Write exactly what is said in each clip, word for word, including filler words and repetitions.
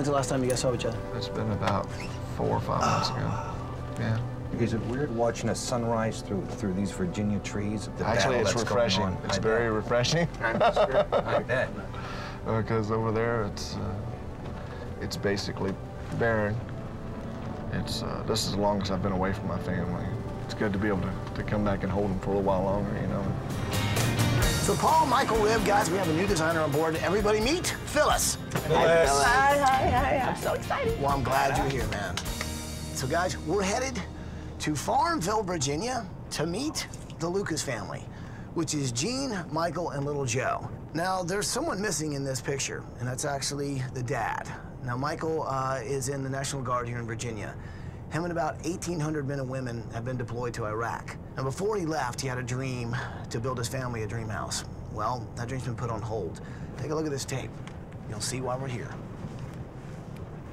When's the last time you guys saw each other? It's been about four or five months ago. Yeah. Is it weird watching a sunrise through through these Virginia trees? The Actually, it's refreshing. It's I very bet. refreshing. I'm sure. I bet. Because uh, over there, it's uh, it's basically barren. It's uh, this is the longest I've been away from my family. It's good to be able to, to come back and hold them for a little while longer, you know. So Paul, Michael, Liv, guys, we have a new designer on board. Everybody meet Phyllis. Hi, Phyllis. Hi, hi, hi. I'm so excited. Well, I'm glad hi. you're here, man. So guys, we're headed to Farmville, Virginia, to meet the Lucas family, which is Gene, Michael, and little Joe. Now, there's someone missing in this picture, and that's actually the dad. Now, Michael uh, is in the National Guard here in Virginia. Him and about eighteen hundred men and women have been deployed to Iraq. And before he left, he had a dream to build his family a dream house. Well, that dream's been put on hold. Take a look at this tape. You'll see why we're here.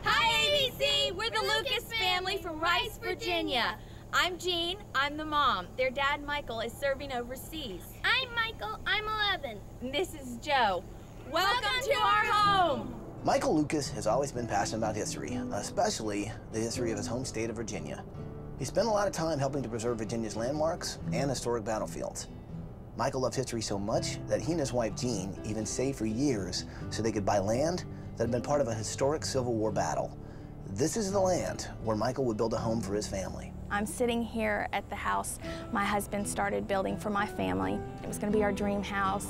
Hi, A B C! We're the Lucas family from Rice, Virginia. I'm Jean. I'm the mom. Their dad, Michael, is serving overseas. I'm Michael. I'm eleven. And this is Joe. Welcome, Welcome to, to our home! Michael Lucas has always been passionate about history, especially the history of his home state of Virginia. He spent a lot of time helping to preserve Virginia's landmarks and historic battlefields. Michael loved history so much that he and his wife Jean even saved for years so they could buy land that had been part of a historic Civil War battle. This is the land where Michael would build a home for his family. I'm sitting here at the house my husband started building for my family. It was going to be our dream house,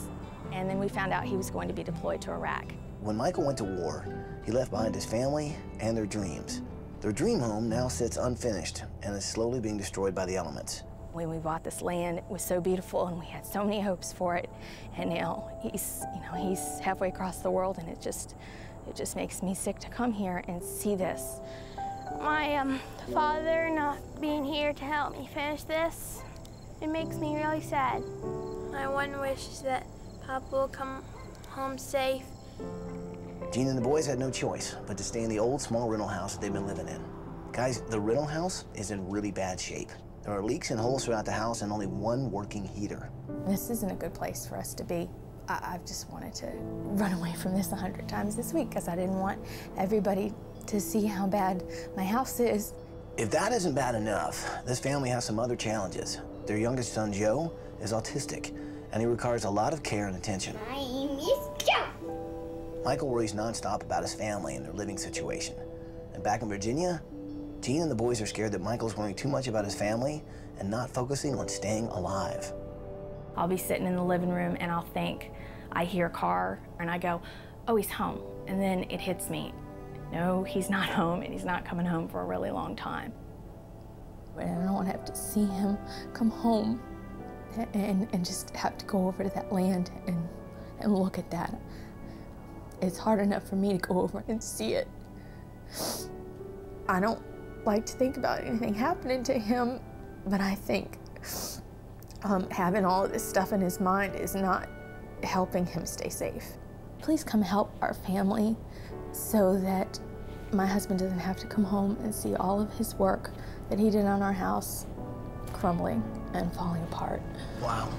and then we found out he was going to be deployed to Iraq. When Michael went to war, he left behind his family and their dreams. Their dream home now sits unfinished and is slowly being destroyed by the elements. When we bought this land, it was so beautiful and we had so many hopes for it. And now he's, you know, he's halfway across the world, and it just, it just makes me sick to come here and see this. My um, father not being here to help me finish this, it makes me really sad. My one wish is that Papa will come home safe. Gene and the boys had no choice but to stay in the old small rental house that they've been living in. Guys, the rental house is in really bad shape. There are leaks and holes throughout the house and only one working heater. This isn't a good place for us to be. I I've just wanted to run away from this a hundred times this week because I didn't want everybody to see how bad my house is. If that isn't bad enough, this family has some other challenges. Their youngest son, Joe, is autistic, and he requires a lot of care and attention. My name is Joe. Michael worries nonstop about his family and their living situation. And back in Virginia, Gene and the boys are scared that Michael's worrying too much about his family and not focusing on staying alive. I'll be sitting in the living room and I'll think, I hear a car and I go, oh, he's home. And then it hits me. No, he's not home, and he's not coming home for a really long time. And I don't want to have to see him come home and, and just have to go over to that land and, and look at that. It's hard enough for me to go over and see it. I don't like to think about anything happening to him, but I think um, having all of this stuff in his mind is not helping him stay safe. Please come help our family so that my husband doesn't have to come home and see all of his work that he did on our house crumbling and falling apart. Wow.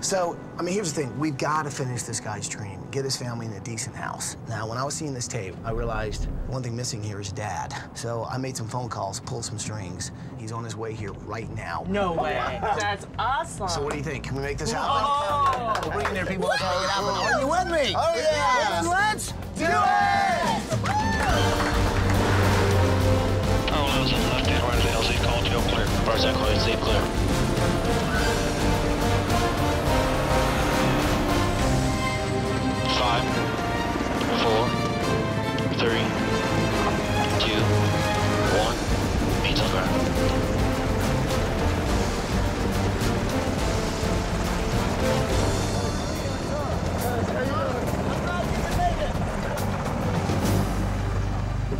So, I mean, here's the thing. We've got to finish this guy's dream, get his family in a decent house. Now, when I was seeing this tape, I realized one thing missing here is Dad. So I made some phone calls, pulled some strings. He's on his way here right now. No way. That's awesome. So what do you think? Can we make this happen? Oh. We're bringing their people to make it happen. Are you with me? Oh, yeah. Let's do it! Oh, that was a left hand, right hand, L Z call, Joe clear. Barzak, L Z clear. Five, four, three, two, one, meet on ground.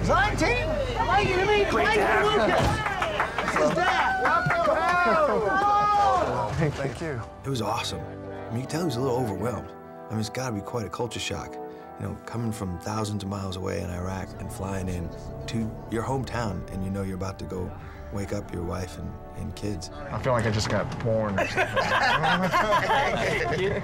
Design team, thank you to meet Michael Lucas. This is Dad. Welcome home. Thank, thank you. It was awesome. I mean, you can tell he was a little overwhelmed. I mean, it's gotta be quite a culture shock. You know, coming from thousands of miles away in Iraq and flying in to your hometown, and you know you're about to go wake up your wife and, and kids. I feel like I just got born or something.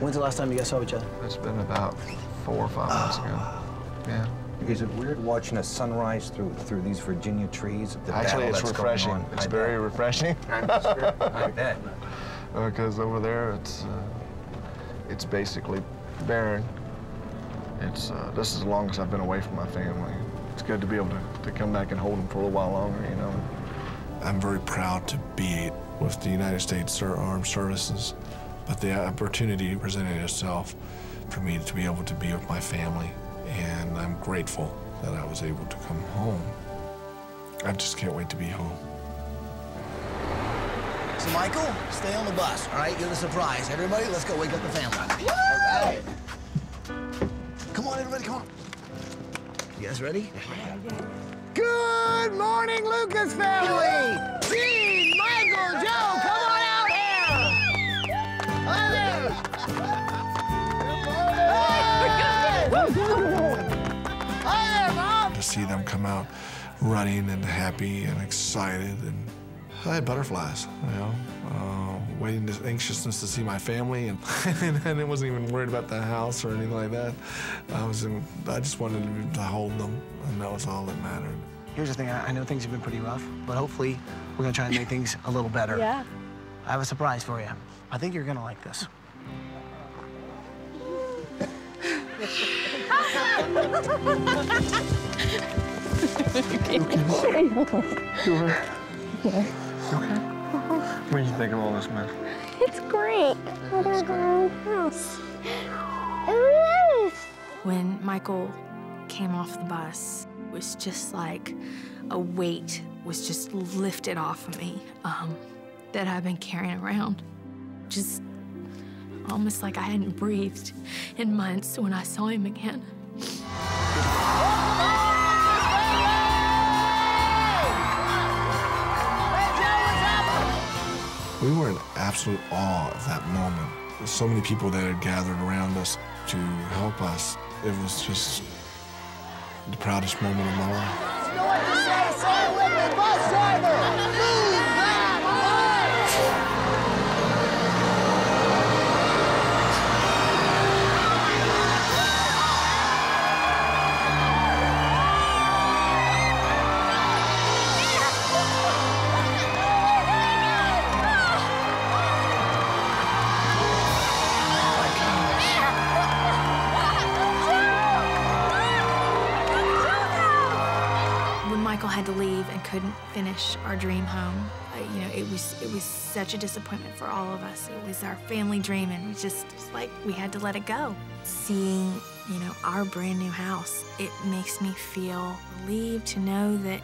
When's the last time you guys saw each other? It's been about four or five months ago, yeah. Is it weird watching a sunrise through through these Virginia trees? The Actually, it's refreshing. It's I very bet. refreshing. I'm sure. I bet. Because uh, over there, it's uh, it's basically barren. It's uh, this is the longest I've been away from my family. It's good to be able to, to come back and hold them for a little while longer, you know. I'm very proud to be with the United States Armed Services, but the opportunity presented itself for me to be able to be with my family, and I'm grateful that I was able to come home. I just can't wait to be home. So Michael, stay on the bus, all right? You're the surprise. Everybody, let's go wake up the family. Woo! All right. Come on, everybody, come on. You guys ready? Good morning, Lucas family! Gene, Michael, Joe, come on out here! Others! Good morning! Others, Mom! To see them come out running and happy and excited, and I had butterflies, you know, uh, waiting with anxiousness to see my family, and, and I wasn't even worried about the house or anything like that. I was, in, I just wanted to hold them, and that was all that mattered. Here's the thing, I know things have been pretty rough, but hopefully we're gonna try and make things a little better. Yeah. I have a surprise for you. I think you're gonna like this. Okay. Okay. Okay. What do you think of all this mess? It's great. What a great house. It is. When Michael came off the bus, it was just like a weight was just lifted off of me um, that I've been carrying around. Just almost like I hadn't breathed in months when I saw him again. We were in absolute awe of that moment. There's so many people that had gathered around us to help us. It was just the proudest moment of my life. You know what to say? Say it with me, bus driver! Move had to leave and couldn't finish our dream home. Uh, you know, it was it was such a disappointment for all of us. It was our family dream, and we just it was like we had to let it go. Seeing, you know, our brand new house, it makes me feel relieved to know that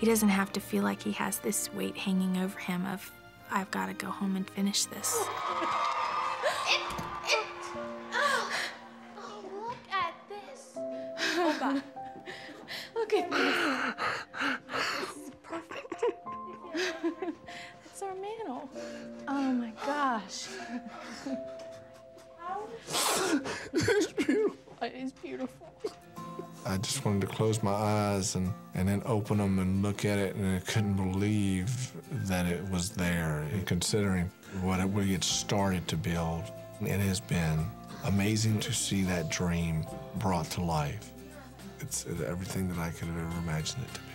he doesn't have to feel like he has this weight hanging over him of I've got to go home and finish this. it, it, oh, oh, look at this. Oh God. Look at this. This is perfect. It's our mantle. Oh my gosh. It's beautiful. It is beautiful. I just wanted to close my eyes and, and then open them and look at it, and I couldn't believe that it was there. And considering what we had started to build, it has been amazing to see that dream brought to life. It's everything that I could have ever imagined it to be.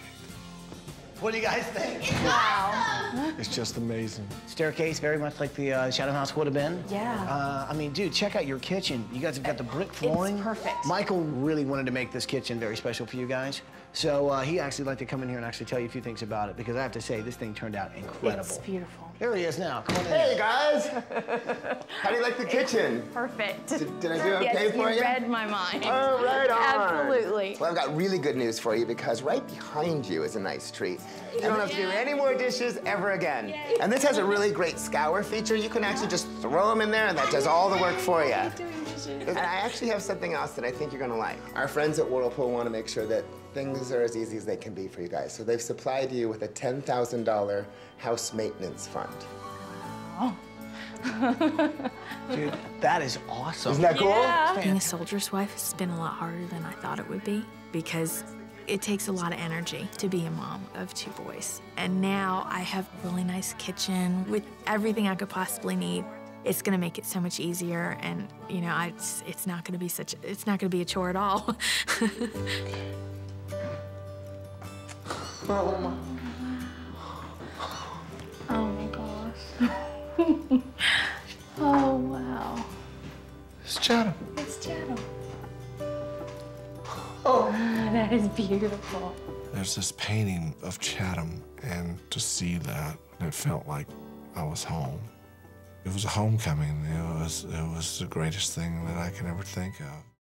What do you guys think? It's wow. Awesome. It's just amazing. Staircase, very much like the uh, Chatham house would have been. Yeah. Uh, I mean, dude, check out your kitchen. You guys have got the brick flooring. It's perfect. Michael really wanted to make this kitchen very special for you guys. So uh, he actually liked to come in here and actually tell you a few things about it, because I have to say, this thing turned out incredible. It's beautiful. There he is now. Come on in. Hey, guys. How do you like the kitchen? It's perfect. Did, did I do yes, okay for you? you read my mind. Oh, right on. Absolutely. Well, I've got really good news for you, because right behind you is a nice treat. You don't have to do any more dishes ever again. Yay. And this has a really great scour feature. You can actually just throw them in there, and that does all the work for you. And I actually have something else that I think you're going to like. Our friends at Whirlpool want to make sure that things are as easy as they can be for you guys. So they've supplied you with a ten thousand dollar house maintenance fund. Wow. Dude, that is awesome. Isn't that cool? Yeah. Being a soldier's wife has been a lot harder than I thought it would be, because it takes a lot of energy to be a mom of two boys. And now I have a really nice kitchen with everything I could possibly need. It's gonna make it so much easier, and you know, I, it's, it's not gonna be such, it's not gonna be a chore at all. Oh my. Oh my gosh. Oh wow. It's Chatham. It's Chatham. Oh, that is beautiful. There's this painting of Chatham, and to see that, it felt like I was home. It was a homecoming. It was, it was the greatest thing that I can ever think of.